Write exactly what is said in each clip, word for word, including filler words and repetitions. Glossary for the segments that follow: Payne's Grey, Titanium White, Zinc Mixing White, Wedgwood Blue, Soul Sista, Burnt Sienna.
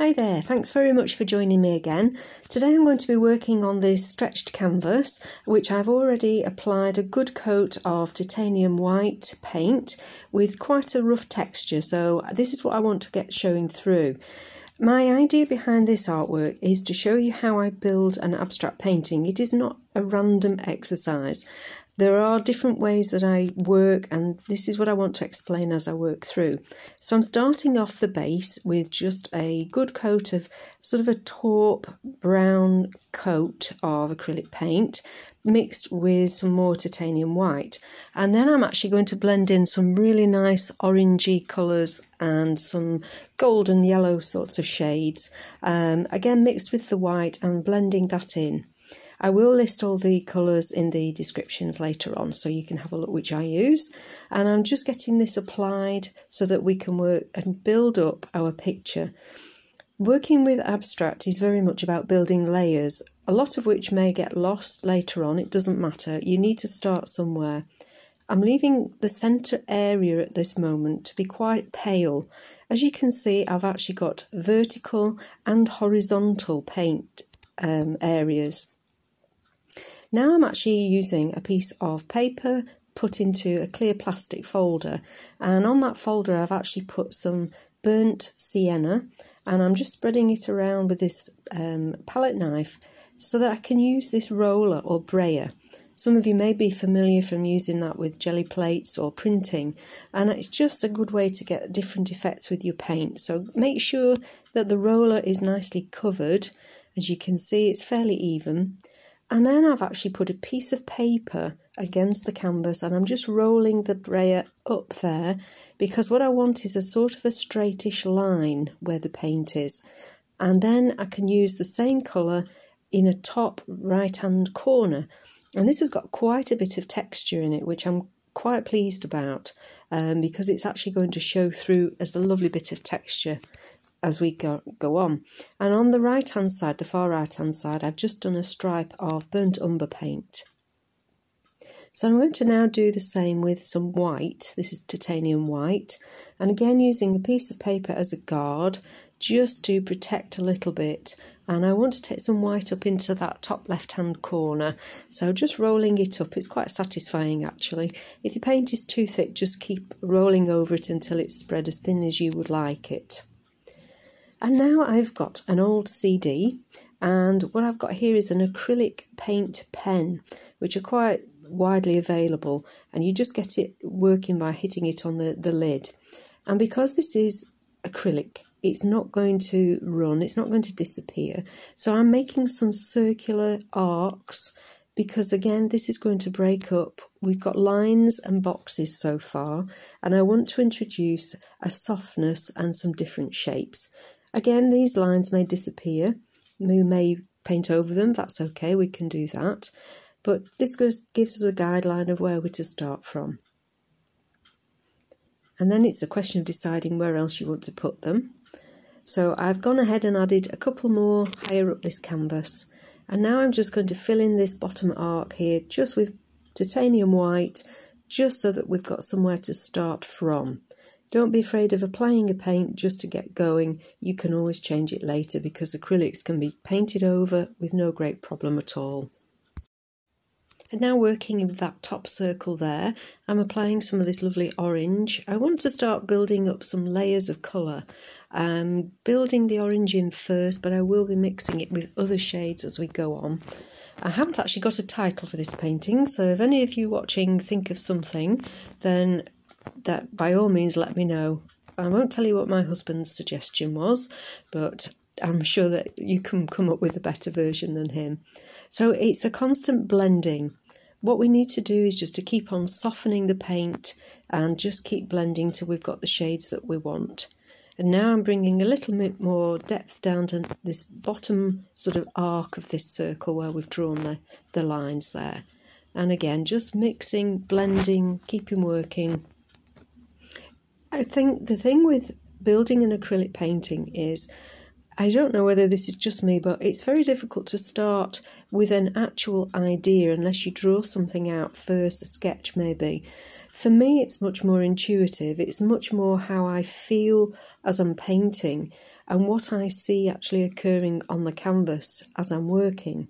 Hi there, thanks very much for joining me again. Today I'm going to be working on this stretched canvas, which I've already applied a good coat of titanium white paint with quite a rough texture, so this is what I want to get showing through. My idea behind this artwork is to show you how I build an abstract painting. It is not a random exercise. There are different ways that I work, and this is what I want to explain as I work through. So I'm starting off the base with just a good coat of sort of a taupe brown coat of acrylic paint mixed with some more titanium white. And then I'm actually going to blend in some really nice orangey colours and some golden yellow sorts of shades, um, again mixed with the white and blending that in. I will list all the colours in the descriptions later on so you can have a look which I use, and I'm just getting this applied so that we can work and build up our picture. Working with abstract is very much about building layers, a lot of which may get lost later on. It doesn't matter, you need to start somewhere. I'm leaving the centre area at this moment to be quite pale. As you can see, I've actually got vertical and horizontal paint um, areas. Now I'm actually using a piece of paper put into a clear plastic folder, and on that folder I've actually put some burnt sienna, and I'm just spreading it around with this um, palette knife so that I can use this roller or brayer. Some of you may be familiar from using that with jelly plates or printing, and it's just a good way to get different effects with your paint. So make sure that the roller is nicely covered. As you can see, it's fairly even. And then I've actually put a piece of paper against the canvas, and I'm just rolling the brayer up there, because what I want is a sort of a straightish line where the paint is. And then I can use the same colour in a top right hand corner, and this has got quite a bit of texture in it, which I'm quite pleased about, um, because it's actually going to show through as a lovely bit of texture as we go, go on. And on the right hand side, the far right hand side, I've just done a stripe of burnt umber paint. So I'm going to now do the same with some white. This is titanium white, and again using a piece of paper as a guard just to protect a little bit, and I want to take some white up into that top left hand corner, so just rolling it up. It's quite satisfying actually. If your paint is too thick, just keep rolling over it until it's spread as thin as you would like it. And now I've got an old C D, and what I've got here is an acrylic paint pen, which are quite widely available, and you just get it working by hitting it on the, the lid. And because this is acrylic, it's not going to run, it's not going to disappear. So I'm making some circular arcs, because again this is going to break up. We've got lines and boxes so far, and I want to introduce a softness and some different shapes. Again, these lines may disappear, we may paint over them, that's okay, we can do that, but this goes, gives us a guideline of where we're to start from. And then it's a question of deciding where else you want to put them. So I've gone ahead and added a couple more higher up this canvas, and now I'm just going to fill in this bottom arc here just with titanium white, just so that we've got somewhere to start from. Don't be afraid of applying a paint just to get going. You can always change it later, because acrylics can be painted over with no great problem at all. And now working in that top circle there, I'm applying some of this lovely orange. I want to start building up some layers of colour. I'm building the orange in first, but I will be mixing it with other shades as we go on. I haven't actually got a title for this painting, so if any of you watching think of something, then that by all means let me know. I won't tell you what my husband's suggestion was, but I'm sure that you can come up with a better version than him. So it's a constant blending. What we need to do is just to keep on softening the paint and just keep blending till we've got the shades that we want. And now I'm bringing a little bit more depth down to this bottom sort of arc of this circle where we've drawn the, the lines there. And again, just mixing, blending, keeping working. I think the thing with building an acrylic painting is I don't know whether this is just me, but it's very difficult to start with an actual idea unless you draw something out first, a sketch maybe. For me, it's much more intuitive. It's much more how I feel as I'm painting and what I see actually occurring on the canvas as I'm working.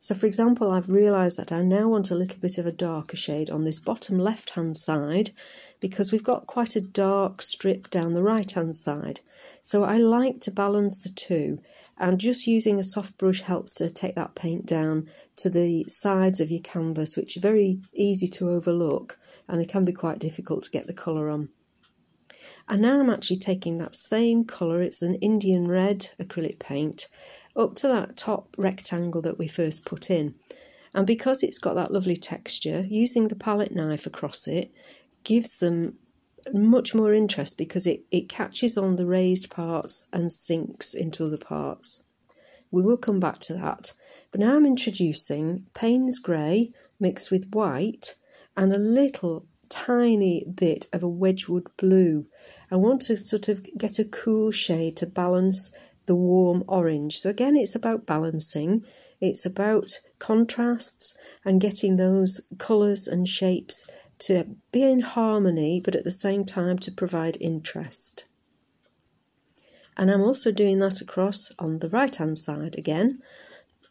So, for example, I've realised that I now want a little bit of a darker shade on this bottom left-hand side because we've got quite a dark strip down the right-hand side. So I like to balance the two, and just using a soft brush helps to take that paint down to the sides of your canvas, which are very easy to overlook, and it can be quite difficult to get the colour on. And now I'm actually taking that same colour, it's an Indian red acrylic paint, up to that top rectangle that we first put in. And because it's got that lovely texture, using the palette knife across it gives them much more interest because it, it catches on the raised parts and sinks into other parts. We will come back to that. But now I'm introducing Payne's Grey mixed with white and a little tiny bit of a Wedgwood blue. I want to sort of get a cool shade to balance the warm orange. So again, it's about balancing, it's about contrasts and getting those colours and shapes to be in harmony, but at the same time to provide interest. And I'm also doing that across on the right hand side again.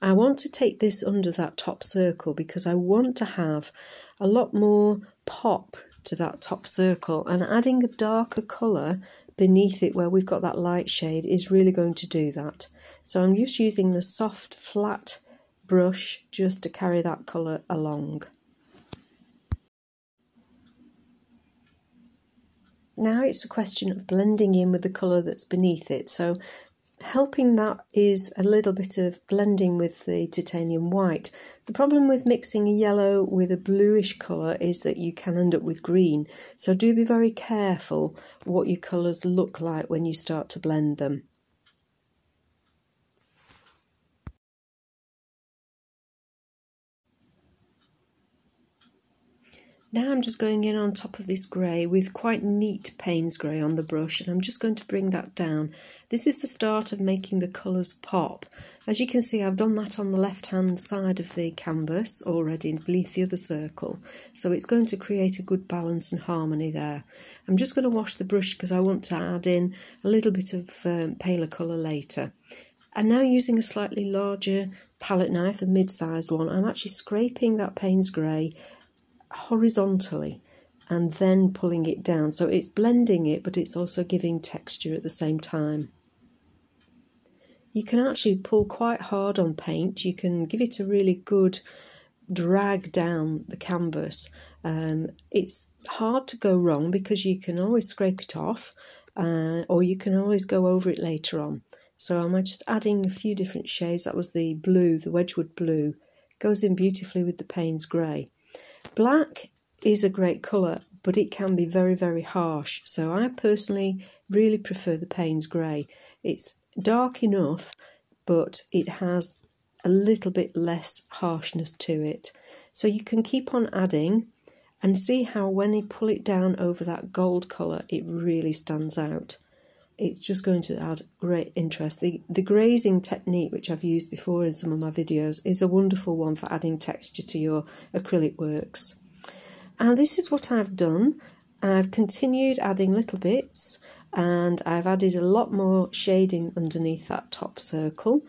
I want to take this under that top circle because I want to have a lot more pop to that top circle, and adding a darker colour beneath it where we've got that light shade is really going to do that. So I'm just using the soft flat brush just to carry that colour along. Now it's a question of blending in with the colour that's beneath it, so helping that is a little bit of blending with the titanium white. The problem with mixing a yellow with a bluish colour is that you can end up with green, so do be very careful what your colours look like when you start to blend them. Now I'm just going in on top of this grey with quite neat Payne's Grey on the brush, and I'm just going to bring that down. This is the start of making the colours pop. As you can see, I've done that on the left hand side of the canvas already beneath the other circle, so it's going to create a good balance and harmony there. I'm just going to wash the brush because I want to add in a little bit of um, paler colour later. And now, using a slightly larger palette knife, a mid-sized one, I'm actually scraping that Payne's Grey horizontally and then pulling it down, so it's blending it but it's also giving texture at the same time. You can actually pull quite hard on paint, you can give it a really good drag down the canvas. Um, it's hard to go wrong because you can always scrape it off, uh, or you can always go over it later on. So I'm just adding a few different shades. That was the blue, the Wedgwood blue, goes in beautifully with the Payne's Grey. Black is a great colour, but it can be very, very harsh. So I personally really prefer the Payne's Grey. It's dark enough, but it has a little bit less harshness to it. So you can keep on adding and see how when you pull it down over that gold colour, it really stands out. It's just going to add great interest. The, the grazing technique, which I've used before in some of my videos, is a wonderful one for adding texture to your acrylic works. And this is what I've done. I've continued adding little bits, and I've added a lot more shading underneath that top circle.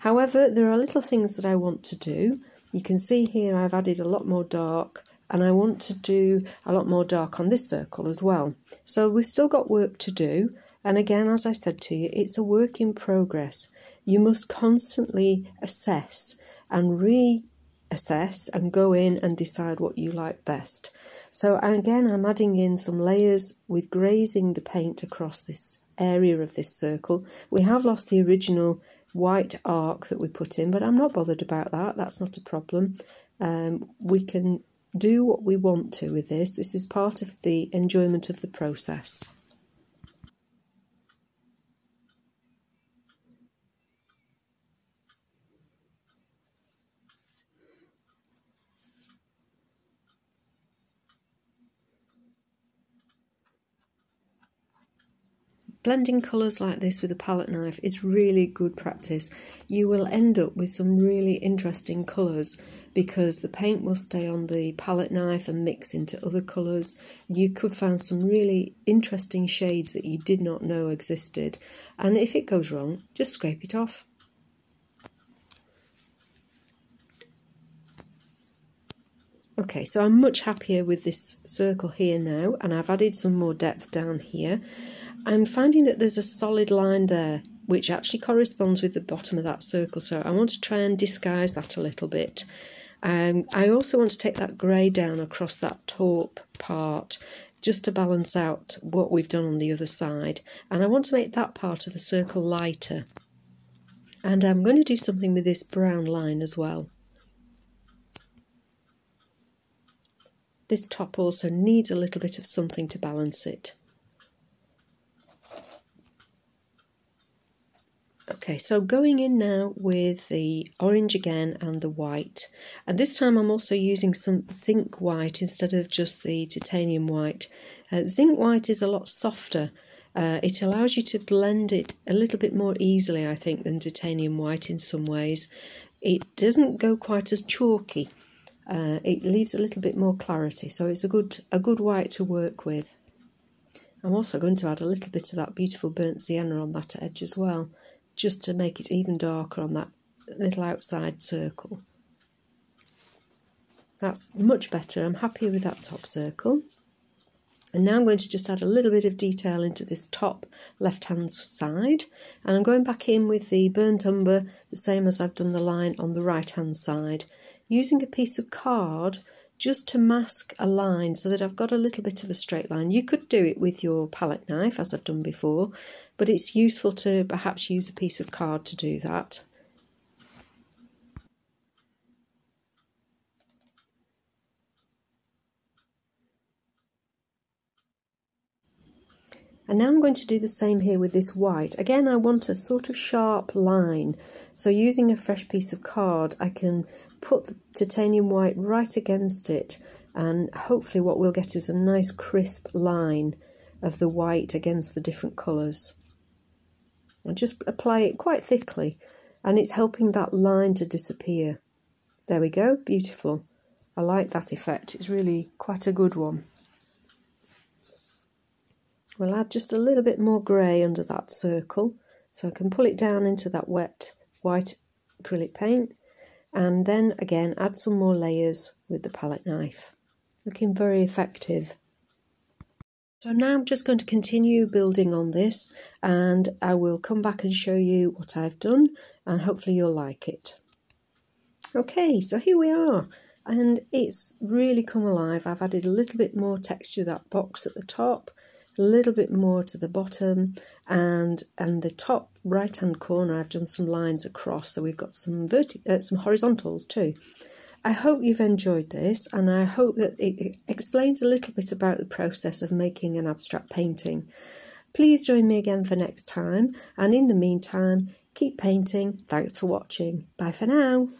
However, there are little things that I want to do. You can see here I've added a lot more dark, and I want to do a lot more dark on this circle as well. So we've still got work to do. And again, as I said to you, it's a work in progress. You must constantly assess and reassess and go in and decide what you like best. So again, I'm adding in some layers with grazing the paint across this area of this circle. We have lost the original white arc that we put in, but I'm not bothered about that. That's not a problem. Um, we can do what we want to with this. This is part of the enjoyment of the process. Blending colours like this with a palette knife is really good practice. You will end up with some really interesting colours because the paint will stay on the palette knife and mix into other colours. You could find some really interesting shades that you did not know existed. And if it goes wrong, just scrape it off. Okay, so I'm much happier with this circle here now, and I've added some more depth down here. I'm finding that there's a solid line there which actually corresponds with the bottom of that circle, so I want to try and disguise that a little bit. Um, I also want to take that grey down across that taupe part just to balance out what we've done on the other side, and I want to make that part of the circle lighter. And I'm going to do something with this brown line as well. This top also needs a little bit of something to balance it. Okay, so going in now with the orange again and the white, and this time I'm also using some zinc white instead of just the titanium white. Uh, zinc white is a lot softer. Uh, it allows you to blend it a little bit more easily, I think, than titanium white in some ways. It doesn't go quite as chalky. Uh, it leaves a little bit more clarity, so it's a good a good white to work with. I'm also going to add a little bit of that beautiful burnt sienna on that edge as well, just to make it even darker on that little outside circle. That's much better. I'm happier with that top circle. And now I'm going to just add a little bit of detail into this top left-hand side, and I'm going back in with the burnt umber, the same as I've done the line on the right-hand side, using a piece of card just to mask a line so that I've got a little bit of a straight line. You could do it with your palette knife, as I've done before, but it's useful to perhaps use a piece of card to do that. And now I'm going to do the same here with this white. Again, I want a sort of sharp line, so using a fresh piece of card I can put the titanium white right against it, and hopefully what we'll get is a nice crisp line of the white against the different colours. And just apply it quite thickly, and it's helping that line to disappear. There we go, beautiful. I like that effect, it's really quite a good one. We'll add just a little bit more grey under that circle, so I can pull it down into that wet white acrylic paint, and then again add some more layers with the palette knife. Looking very effective. So now I'm just going to continue building on this, and I will come back and show you what I've done, and hopefully you'll like it. Okay, so here we are, and it's really come alive. I've added a little bit more texture to that box at the top, a little bit more to the bottom, and and the top right hand corner I've done some lines across, so we've got some verti uh, some horizontals too. I hope you've enjoyed this, and I hope that it explains a little bit about the process of making an abstract painting. Please join me again for next time, and in the meantime, keep painting. Thanks for watching. Bye for now.